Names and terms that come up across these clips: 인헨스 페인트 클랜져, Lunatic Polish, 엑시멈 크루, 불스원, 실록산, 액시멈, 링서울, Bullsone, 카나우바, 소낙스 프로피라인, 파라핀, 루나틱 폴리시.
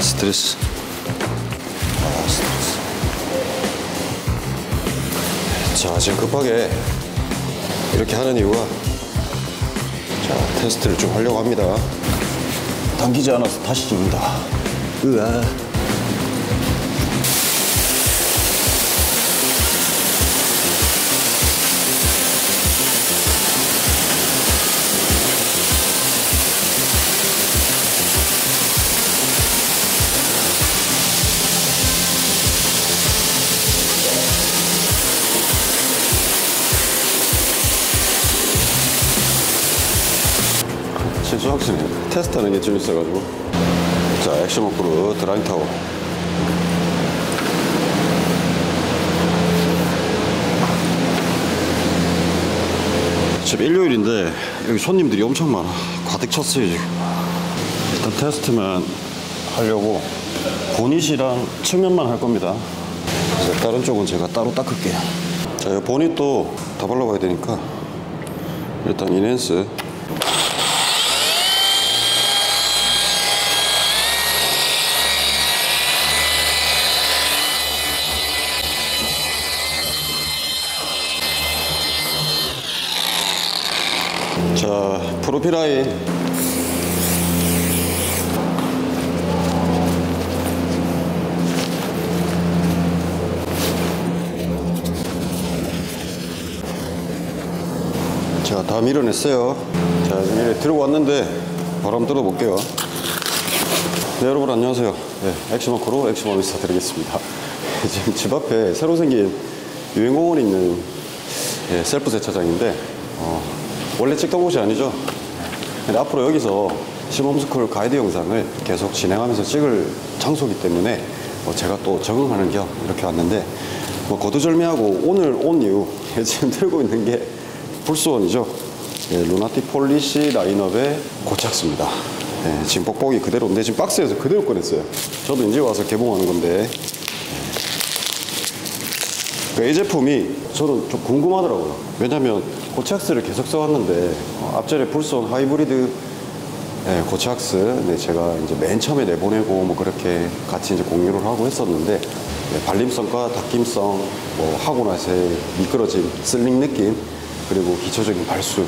스트레스. 자, 지금 급하게 이렇게 하는 이유가, 자, 테스트를 좀 하려고 합니다. 당기지 않아서 다시 죽는다. 으아. 실수 확실히 테스트하는 게 좀 있어가지고. 자, 액시멈 크루 드라잉 타워. 지금 일요일인데 여기 손님들이 엄청 많아. 가득 찼어요 지금. 일단 테스트만 하려고 보닛이랑 측면만 할 겁니다. 이제 다른 쪽은 제가 따로 닦을게요. 자, 이 보닛도 다 발라봐야 되니까 일단 인핸스. 자, 프로피라인. 자, 다 밀어냈어요. 자, 이제 들고 왔는데 바로 한번 뜯어볼게요. 네, 여러분 안녕하세요. 네, 액시멈 크루 액시멈 인사드리겠습니다. 지금 집 앞에 새로 생긴 유행공원이 있는, 예, 셀프 세차장인데, 원래 찍던 곳이 아니죠. 근데 앞으로 여기서 시범스쿨 가이드 영상을 계속 진행하면서 찍을 장소이기 때문에 제가 또 적응하는 겸 이렇게 왔는데, 뭐 거두절미하고 오늘 온 이유, 지금 들고 있는 게 불스원이죠. 예, 루나틱 폴리시 라인업의 고착수입니다. 예, 지금 뻑뻑이 그대로인데 지금 박스에서 그대로 꺼냈어요. 저도 이제 와서 개봉하는 건데, 이 제품이 저는 좀 궁금하더라고요. 왜냐면 고체악스를 계속 써왔는데, 앞전에 불스온 하이브리드, 네, 고체악스, 네, 제가 이제 맨 처음에 내보내고 뭐 그렇게 같이 이제 공유를 하고 했었는데, 네, 발림성과 닦임성, 뭐 하고 나서의 미끄러짐, 슬링 느낌, 그리고 기초적인 발수,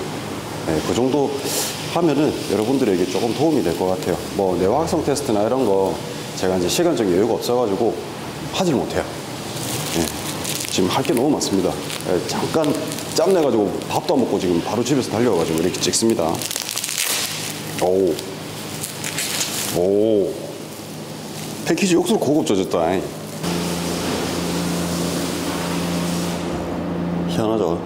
네, 그 정도 하면은 여러분들에게 조금 도움이 될 것 같아요. 뭐 내화학성 테스트나 이런 거 제가 이제 시간적인 여유가 없어가지고 하질 못해요. 지금 할 게 너무 많습니다. 예, 잠깐 짬내가지고 밥도 안 먹고 지금 바로 집에서 달려와가지고 이렇게 찍습니다. 오. 오. 패키지 역수로 고급져졌다. 희한하죠?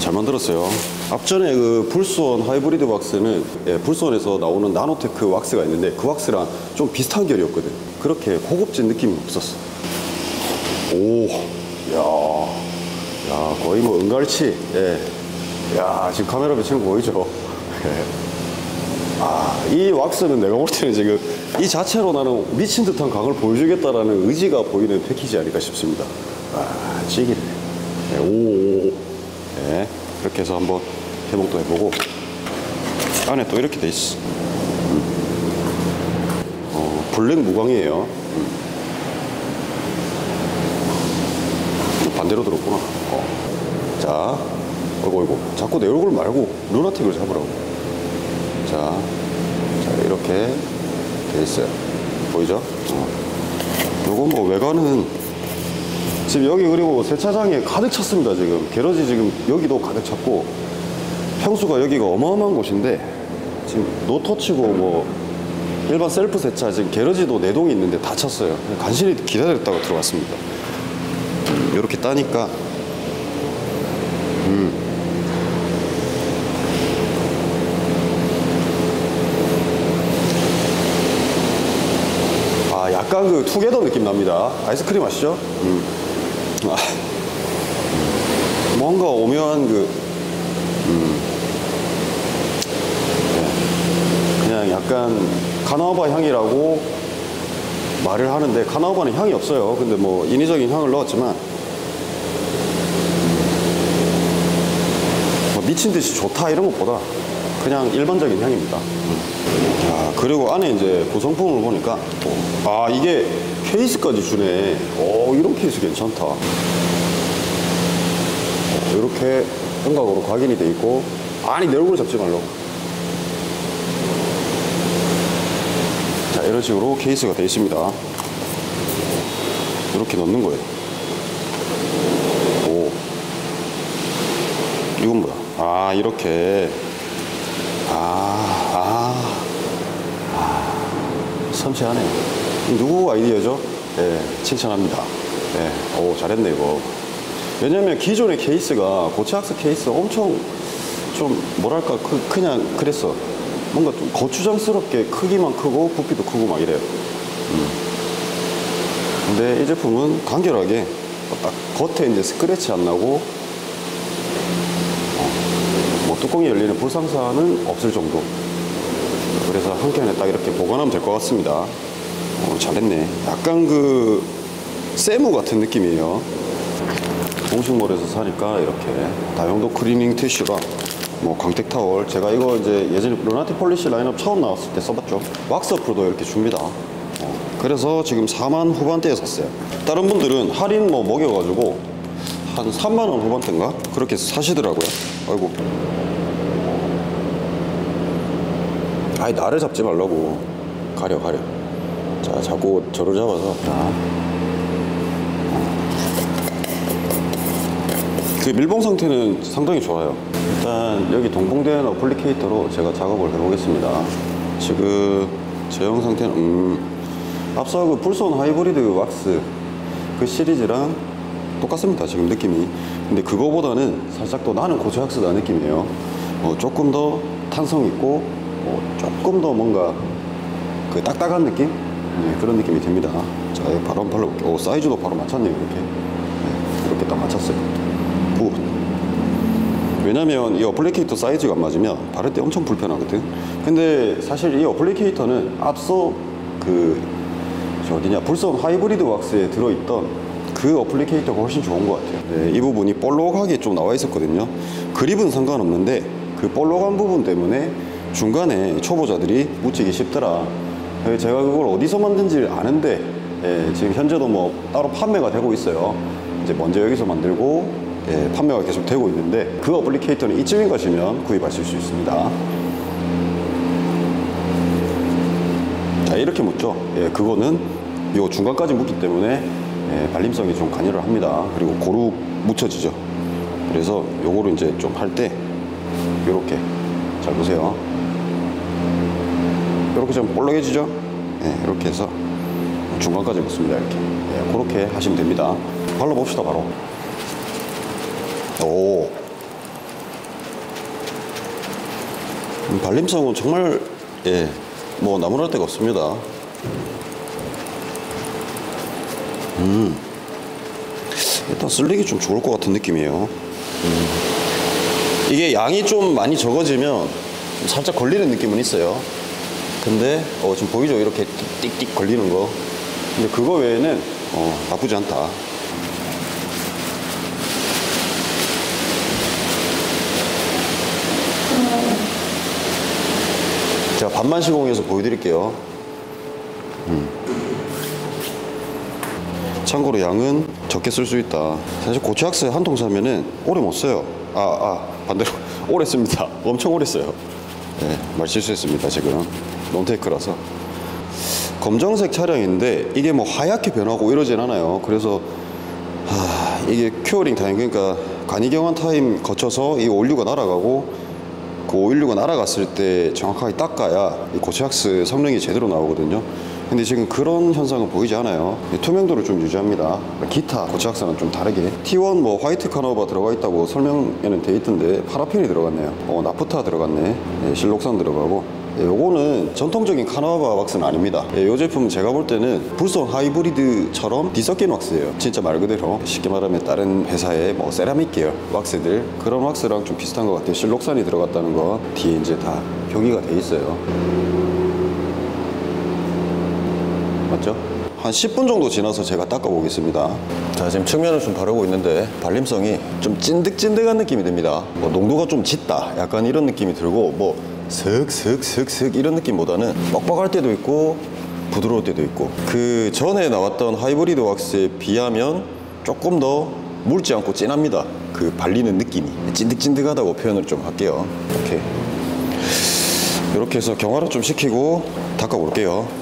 잘 만들었어요. 앞전에 그 불스온 하이브리드 왁스는, 예, 불스온에서 나오는 나노테크 왁스가 있는데 그 왁스랑 좀 비슷한 결이었거든. 그렇게 고급진 느낌이 없었어. 오, 야, 거의 뭐 은갈치, 예. 야, 지금 카메라 비치는 거 보이죠? 예. 아, 이 왁스는 내가 볼 때는 지금 이 자체로 나는 미친 듯한 각을 보여주겠다라는 의지가 보이는 패키지 아닐까 싶습니다. 아, 찌기네. 예, 오, 예. 이렇게 해서 한번 해봉도 해보고. 안에 또 이렇게 돼 있어. 블랙 무광이에요. 반대로 들었구나. 자, 어이구, 자꾸 내 얼굴 말고 루나틱을 잡으라고. 자, 이렇게 돼 있어요. 보이죠? 요건 뭐 외관은 지금 여기, 그리고 세차장에 가득 찼습니다. 지금 게러지 지금 여기도 가득 찼고, 평수가 여기가 어마어마한 곳인데 지금 노터치고 뭐 일반 셀프 세차, 지금 게러지도 4동이 있는데 다 찼어요. 간신히 기다렸다가 들어왔습니다. 이렇게 따니까, 아, 약간 그 투게더 느낌 납니다. 아이스크림 아시죠? 아, 뭔가 오묘한 그, 그냥 약간 카나우바 향이라고 말을 하는데 카나우바는 향이 없어요. 근데 뭐 인위적인 향을 넣었지만 미친 듯이 좋다 이런 것보다 그냥 일반적인 향입니다. 아, 그리고 안에 이제 구성품을 보니까 아, 이게 케이스까지 주네. 오, 이런 케이스 괜찮다. 이렇게 형광으로 각인이 돼 있고. 아니, 내 얼굴 잡지 말라고. 자, 이런 식으로 케이스가 돼 있습니다. 이렇게 넣는 거예요. 오, 이건 뭐야? 아, 이렇게. 섬세하네요. 누구 아이디어죠? 예, 칭찬합니다. 예, 오, 잘했네, 이거. 왜냐면 기존의 케이스가, 고체학습 케이스 엄청 좀, 뭐랄까, 그냥 그랬어. 뭔가 좀 거추장스럽게 크기만 크고, 부피도 크고 막 이래요. 근데 이 제품은 간결하게, 딱 겉에 이제 스크래치 안 나고, 뭐 뚜껑이 열리는 불상사는 없을 정도. 그래서 한 켠에 딱 이렇게 보관하면 될 것 같습니다. 잘했네. 약간 그, 세무 같은 느낌이에요. 공식몰에서 사니까 이렇게 다용도 클리닝 티슈가 뭐 광택 타월, 제가 이거 이제 예전에 루나틱 폴리시 라인업 처음 나왔을 때 써봤죠. 왁스업으로도 이렇게 줍니다. 그래서 지금 4만 후반대에 샀어요. 다른 분들은 할인 뭐 먹여가지고 한 3만 원 후반대인가 그렇게 사시더라고요. 아이고. 아이, 나를 잡지 말라고. 가려. 자, 자꾸 저를 잡아서. 그 밀봉 상태는 상당히 좋아요. 일단 여기 동봉된 어플리케이터로 제가 작업을 해보겠습니다. 지금 제형 상태는 앞서 그 불손 하이브리드 왁스 그 시리즈랑 똑같습니다, 지금 느낌이. 근데 그거보다는 살짝 더 나는 고체학습다 느낌이에요. 조금 더 탄성 있고, 조금 더 뭔가 그 딱딱한 느낌? 네, 그런 느낌이 듭니다. 자, 바로 한번 발라볼게요. 사이즈도 바로 맞췄네요, 이렇게. 네, 이렇게 딱 맞췄어요. 왜냐면 이 어플리케이터 사이즈가 안 맞으면 바를 때 엄청 불편하거든. 근데 사실 이 어플리케이터는 앞서 그 불썸 하이브리드 왁스에 들어있던 그 어플리케이터가 훨씬 좋은 것 같아요. 네, 이 부분이 볼록하게 좀 나와 있었거든요. 그립은 상관없는데 그 볼록한 부분 때문에 중간에 초보자들이 묻히기 쉽더라. 제가 그걸 어디서 만든지 아는데, 예, 지금 현재도 뭐 따로 판매가 되고 있어요. 이제 먼저 여기서 만들고, 예, 판매가 계속 되고 있는데 그 어플리케이터는 이쯤인 것이면 구입하실 수 있습니다. 자, 이렇게 묻죠. 예, 그거는 요 중간까지 묻기 때문에, 예, 발림성이 좀 관여를 합니다. 그리고 고루 묻혀지죠. 그래서 요거를 이제 좀 할 때 요렇게 잘 보세요. 요렇게 좀 볼록해지죠. 예, 이렇게 해서 중간까지 묻습니다. 이렇게. 예, 그렇게 하시면 됩니다. 발라봅시다, 바로. 오, 발림성은 정말, 예, 뭐 나무랄 데가 없습니다. 일단 쓸리기 좀 좋을 것 같은 느낌이에요. 이게 양이 좀 많이 적어지면 좀 살짝 걸리는 느낌은 있어요. 근데 지금 보이죠? 이렇게 띡띡 걸리는 거. 근데 그거 외에는 나쁘지 않다. 제가 반만 시공해서 보여드릴게요. 참고로 양은 적게 쓸 수 있다. 사실 고체학스 한 통 사면은 오래 못 써요. 반대로 오래 씁니다. 엄청 오래 써요. 네, 말 실수했습니다. 지금 론테이크라서. 검정색 차량인데 이게 뭐 하얗게 변하고 이러진 않아요. 그래서 이게 큐어링 타임, 그러니까 간이경화 타임 거쳐서 이 오일류가 날아가고, 그 오일류가 날아갔을 때 정확하게 닦아야 이 고체학스 성능이 제대로 나오거든요. 근데 지금 그런 현상은 보이지 않아요. 투명도를 좀 유지합니다. 기타 고체학스랑 좀 다르게 T1 뭐 화이트 카노바 들어가 있다고 설명에는 돼 있던데 파라핀이 들어갔네요. 나프타 들어갔네. 예, 실록산 들어가고. 예, 요거는 전통적인 카노바 왁스는 아닙니다. 예, 요 제품은 제가 볼 때는 불손 하이브리드처럼 뒤섞인 왁스예요. 진짜 말 그대로 쉽게 말하면 다른 회사의 뭐 세라믹 계열 왁스들, 그런 왁스랑 좀 비슷한 것 같아요. 실록산이 들어갔다는 거 뒤에 이제 다 표기가 돼 있어요. 맞죠? 한 10분 정도 지나서 제가 닦아 보겠습니다. 자, 지금 측면을 좀 바르고 있는데 발림성이 좀 찐득찐득한 느낌이 듭니다. 농도가 좀 짙다, 약간 이런 느낌이 들고, 뭐 슥슥슥슥 이런 느낌보다는 빡빡할 때도 있고 부드러울 때도 있고, 그 전에 나왔던 하이브리드 왁스에 비하면 조금 더 묽지 않고 진합니다. 그 발리는 느낌이 찐득찐득하다고 표현을 좀 할게요. 오케이, 이렇게 해서 경화를 좀 시키고 닦아볼게요.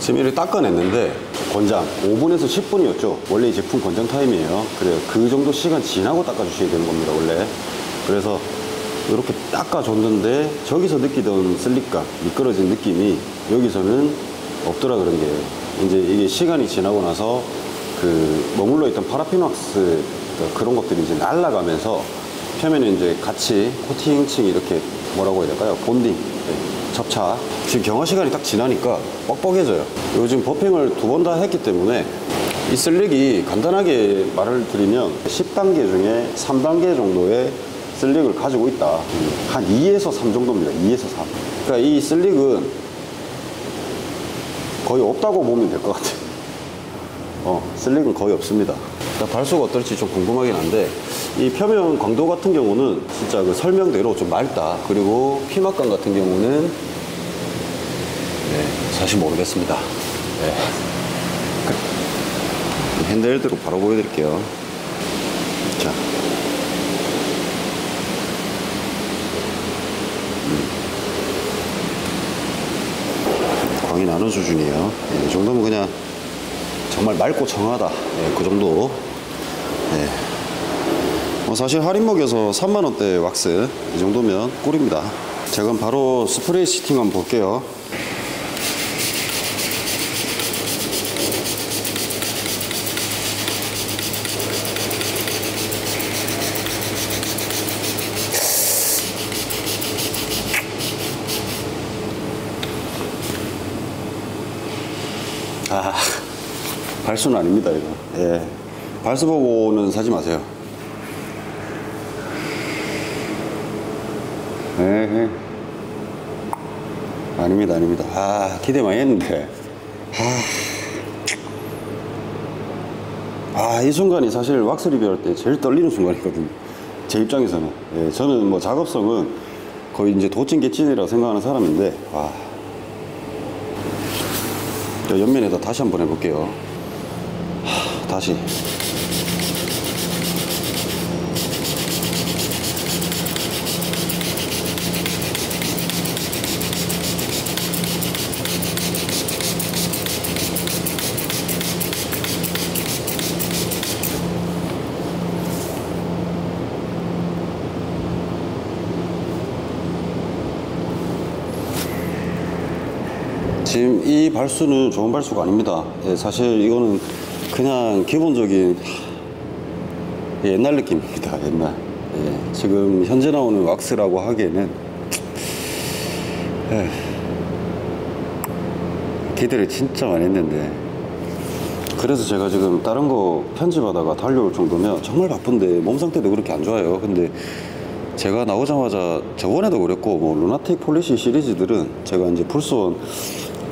지금 이를 닦아냈는데 권장 5분에서 10분이었죠. 원래 이 제품 권장 타임이에요. 그래요. 그 정도 시간 지나고 닦아주셔야 되는 겁니다, 원래. 그래서 이렇게 닦아줬는데 저기서 느끼던 슬립감, 미끄러진 느낌이 여기서는 없더라 그런 게, 이제 이게 시간이 지나고 나서 그 머물러 있던 파라핀 왁스 그런 것들이 이제 날아가면서 표면에 이제 같이 코팅층이 이렇게 뭐라고 해야 될까요? 본딩. 네. 접착. 지금 경화 시간이 딱 지나니까 뻑뻑해져요. 요즘 버핑을 두 번 다 했기 때문에 이 슬릭이, 간단하게 말을 드리면 10단계 중에 3단계 정도의 슬릭을 가지고 있다. 한 2에서 3 정도입니다. 2에서 3. 그러니까 이 슬릭은 거의 없다고 보면 될 것 같아요. 슬릭은 거의 없습니다. 발수가 어떨지 좀 궁금하긴 한데, 이 표면 광도 같은 경우는 진짜 그 설명대로 좀 맑다. 그리고 피막감 같은 경우는 사실 모르겠습니다. 핸들 들고 바로 보여드릴게요. 자, 광이 나는 수준이에요. 이 정도면 그냥 정말 맑고 청하다. 그 정도. 사실 할인 먹여서 3만원대 왁스, 이 정도면 꿀입니다. 자, 그럼 바로 스프레이 시팅 한번 볼게요. 발수는 아닙니다, 이거. 발수 보고는 사지 마세요. 아닙니다, 아닙니다. 기대 많이 했는데. 이 순간이 사실 왁스 리뷰할 때 제일 떨리는 순간이거든요. 제 입장에서는. 저는 뭐 작업성은 거의 이제 도찐 개찐이라고 생각하는 사람인데, 옆면에다 다시 한번 해볼게요. 다시. 지금 이 발수는 좋은 발수가 아닙니다. 사실 이거는 그냥 기본적인 옛날 느낌입니다. 옛날. 지금 현재 나오는 왁스라고 하기에는 기대를 진짜 많이 했는데, 그래서 제가 지금 다른 거 편집하다가 달려올 정도면 정말 바쁜데 몸 상태도 그렇게 안 좋아요. 근데 제가 나오자마자 저번에도 그랬고 뭐 루나틱 폴리시 시리즈들은 제가 이제 불쏘원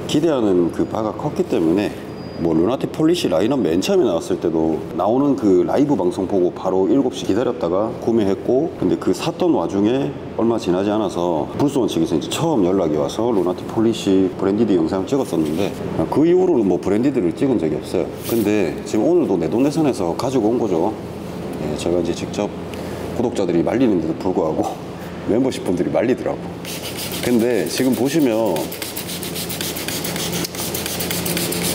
기대하는 그 바가 컸기 때문에, 뭐 루나틱 폴리시 라인업 맨 처음에 나왔을 때도 나오는 그 라이브 방송 보고 바로 7시 기다렸다가 구매했고, 근데 그 샀던 와중에 얼마 지나지 않아서 불쏘원 측에서 이제 처음 연락이 와서 루나틱 폴리시 브랜디드 영상을 찍었었는데, 그 이후로는 뭐 브랜디드를 찍은 적이 없어요. 근데 지금 오늘도 내돈내산해서 가지고 온 거죠. 예, 제가 이제 직접 구독자들이 말리는데도 불구하고 멤버십 분들이 말리더라고. 근데 지금 보시면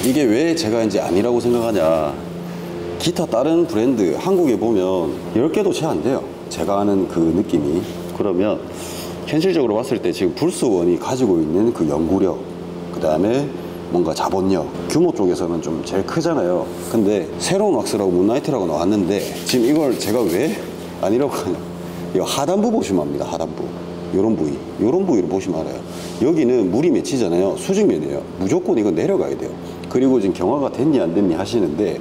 이게 왜 제가 이제 아니라고 생각하냐, 기타 다른 브랜드 한국에 보면 10개도 채 안 돼요, 제가 아는 그 느낌이. 그러면 현실적으로 봤을 때 지금 불쏘원이 가지고 있는 그 연구력, 그 다음에 뭔가 자본력, 규모 쪽에서는 좀 제일 크잖아요. 근데 새로운 왁스라고 문나이트라고 나왔는데 지금 이걸 제가 왜 아니라고 하냐, 이 하단부 보시면 압니다. 하단부 요런 부위, 요런 부위를 보시면 알아요. 여기는 물이 맺히잖아요. 수직면이에요. 무조건 이거 내려가야 돼요. 그리고 지금 경화가 됐니 안 됐니 하시는데,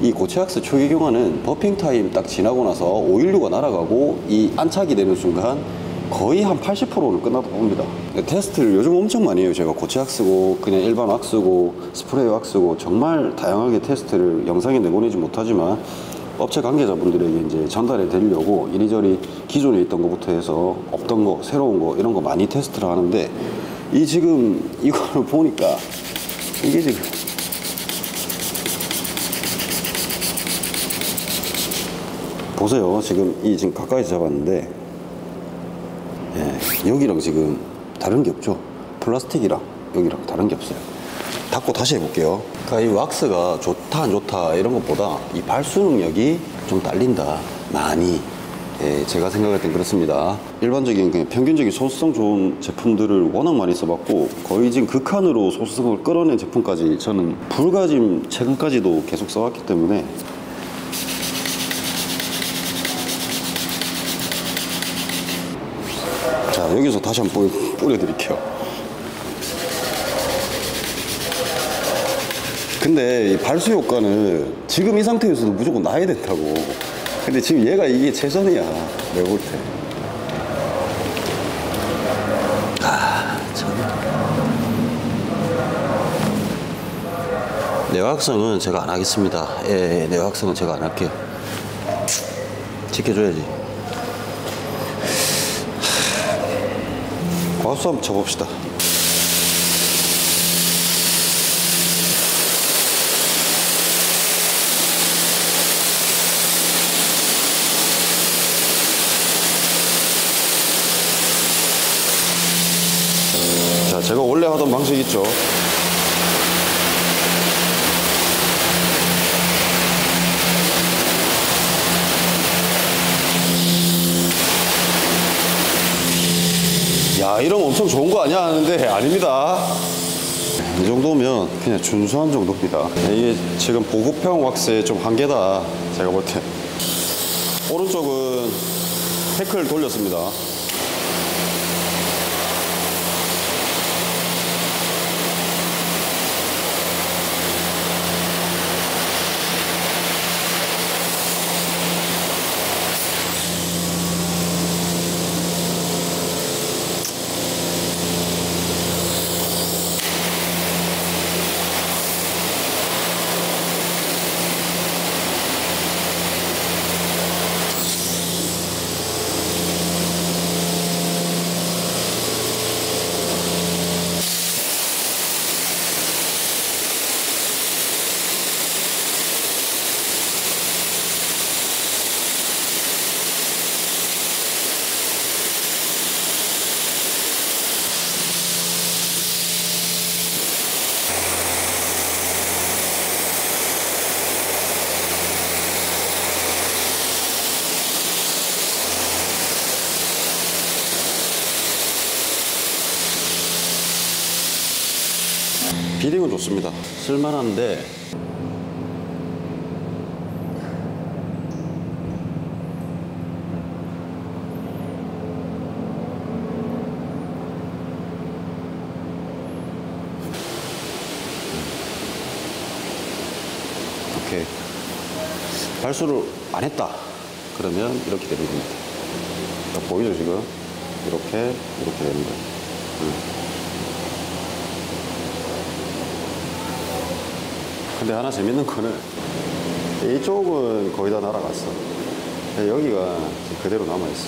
이 고체왁스 초기 경화는 버핑 타임 딱 지나고 나서 오일류가 날아가고 이 안착이 되는 순간 거의 한 80%는 끝났다고 봅니다. 테스트를 요즘 엄청 많이 해요. 제가 고체왁스고 그냥 일반 왁스고 스프레이 왁스고 정말 다양하게 테스트를 영상에 내보내지 못하지만 업체 관계자분들에게 이제 전달해 드리려고 이리저리 기존에 있던 것부터 해서 없던 거, 새로운 거, 이런 거 많이 테스트를 하는데, 이 지금 이걸 보니까 이게 지금 보세요. 지금 이 지금 가까이서 잡았는데, 예, 여기랑 지금 다른 게 없죠. 플라스틱이랑 여기랑 다른 게 없어요. 닫고 다시 해볼게요. 그러니까 이 왁스가 좋다 안 좋다 이런 것보다 이 발수 능력이 좀 딸린다, 많이. 예, 제가 생각할 땐 그렇습니다. 일반적인 그냥 평균적인 소수성 좋은 제품들을 워낙 많이 써봤고, 거의 지금 극한으로 소수성을 끌어낸 제품까지 저는 불가짐 최근까지도 계속 써왔기 때문에, 자 여기서 다시 한번 뿌려드릴게요. 근데 이 발수 효과는 지금 이 상태에서도 무조건 나야 된다고. 근데 지금 얘가 이게 최선이야, 내가 볼 때. 아, 참. 내화학성은 제가 안 하겠습니다. 예, 내화학성은 제가 안 할게요. 지켜줘야지. 과수 한번 쳐봅시다. 제가 원래 하던 방식 있죠. 야, 이러면 엄청 좋은 거 아니야 하는데 아닙니다. 이 정도면 그냥 준수한 정도입니다. 이게 지금 보급형 왁스의 좀 한계다, 제가 볼 때. 오른쪽은 태클 돌렸습니다. 비딩은 좋습니다. 쓸만한데 이렇게 발수를 안 했다 그러면 이렇게 되는 겁니다. 보이죠 지금? 이렇게 되는 거예요. 근데 하나 재밌는 거는 이쪽은 거의 다 날아갔어. 여기가 그대로 남아있어.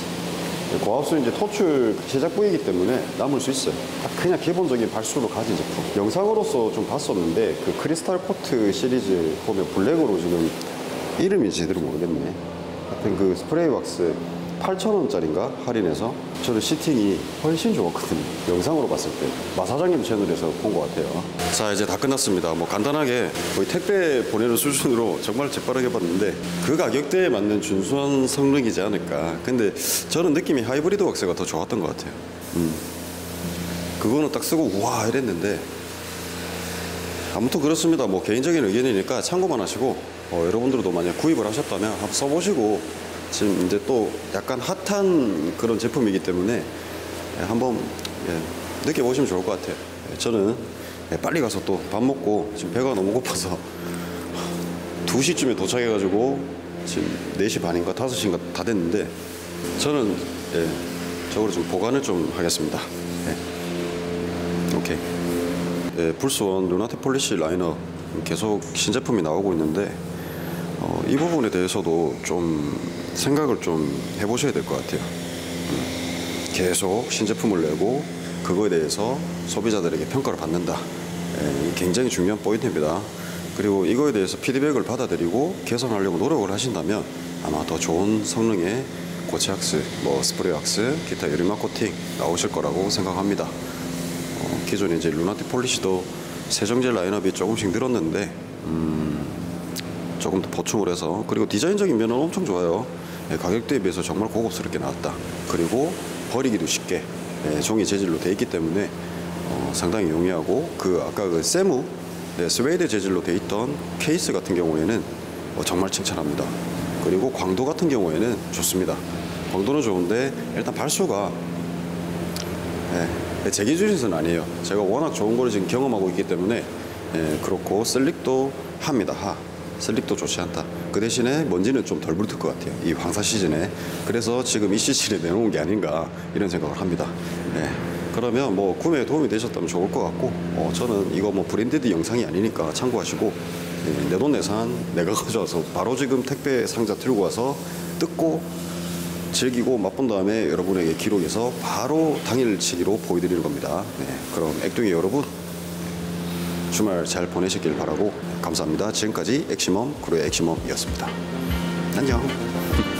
고압수는 이제 토출 시작 부위이기 때문에 남을 수 있어요. 그냥 기본적인 발수로 가진 제품. 영상으로서 좀 봤었는데 그 크리스탈 코트 시리즈 보면 블랙으로 지금 이름이 제대로 모르겠네. 하여튼 그 스프레이 왁스 8,000원짜리인가 할인해서 저는 시팅이 훨씬 좋았거든요. 영상으로 봤을 때. 마사장님 채널에서 본 것 같아요. 자 이제 다 끝났습니다. 뭐 간단하게 거의 택배 보내는 수준으로 정말 재빠르게 봤는데 그 가격대에 맞는 준수한 성능이지 않을까. 근데 저는 느낌이 하이브리드 왁스가 더 좋았던 것 같아요. 그거는 딱 쓰고 우와 이랬는데 아무튼 그렇습니다. 뭐 개인적인 의견이니까 참고만 하시고 여러분들도 만약 구입을 하셨다면 한번 써보시고 지금 이제 또 약간 핫한 그런 제품이기 때문에 한번 느껴보시면 좋을 것 같아요. 저는 빨리 가서 또 밥 먹고 지금 배가 너무 고파서 2시쯤에 도착해가지고 지금 4시 반인가 5시인가 다 됐는데 저는 저걸 좀 보관을 좀 하겠습니다. 오케이. 불스원 루나틱 폴리시 라이너 계속 신제품이 나오고 있는데 이 부분에 대해서도 좀 생각을 좀 해보셔야 될 것 같아요. 계속 신제품을 내고 그거에 대해서 소비자들에게 평가를 받는다. 굉장히 중요한 포인트입니다. 그리고 이거에 대해서 피드백을 받아들이고 개선하려고 노력을 하신다면 아마 더 좋은 성능의 고체 왁스, 뭐 스프레이 왁스, 기타 유리막 코팅 나오실 거라고 생각합니다. 기존에 이제 루나틱 폴리시도 세정제 라인업이 조금씩 늘었는데 조금 더 보충을 해서 그리고 디자인적인 면은 엄청 좋아요. 가격대에 비해서 정말 고급스럽게 나왔다. 그리고 버리기도 쉽게 종이 재질로 돼 있기 때문에 상당히 용이하고 그 아까 그 세무 스웨이드 재질로 돼 있던 케이스 같은 경우에는 정말 칭찬합니다. 그리고 광도 같은 경우에는 좋습니다. 광도는 좋은데 일단 발수가 제 기준에서는 아니에요. 제가 워낙 좋은 걸 지금 경험하고 있기 때문에 그렇고 슬릭도 합니다. 슬립도 좋지 않다. 그 대신에 먼지는 좀 덜 붙을 것 같아요. 이 황사 시즌에. 그래서 지금 이 시즌에 내놓은 게 아닌가 이런 생각을 합니다. 그러면 뭐 구매에 도움이 되셨다면 좋을 것 같고 저는 이거 뭐 브랜디드 영상이 아니니까 참고하시고 내 돈 내산 내가 가져와서 바로 지금 택배 상자 들고 와서 뜯고 즐기고 맛본 다음에 여러분에게 기록해서 바로 당일치기로 보여드리는 겁니다. 그럼 액둥이 여러분 주말 잘 보내시길 바라고 감사합니다. 지금까지 액시멈, 그룹의 액시멈이었습니다. 안녕.